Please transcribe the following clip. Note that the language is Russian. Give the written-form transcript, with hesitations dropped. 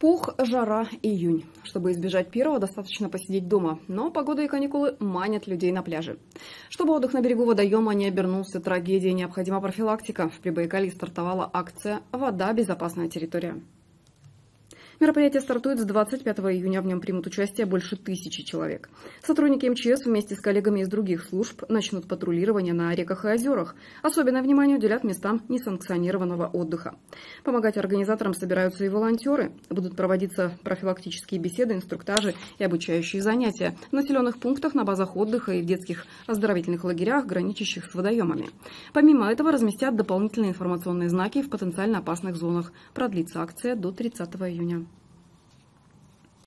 Пух, жара, июнь. Чтобы избежать первого, достаточно посидеть дома. Но погода и каникулы манят людей на пляже. Чтобы отдых на берегу водоема не обернулся трагедией, необходима профилактика. В Прибайкалье стартовала акция «Вода – безопасная территория». Мероприятие стартует с 25 июня. В нем примут участие больше 1000 человек. Сотрудники МЧС вместе с коллегами из других служб начнут патрулирование на реках и озерах. Особенное внимание уделят местам несанкционированного отдыха. Помогать организаторам собираются и волонтеры. Будут проводиться профилактические беседы, инструктажи и обучающие занятия в населенных пунктах, на базах отдыха и в детских оздоровительных лагерях, граничащих с водоемами. Помимо этого разместят дополнительные информационные знаки в потенциально опасных зонах. Продлится акция до 30 июня.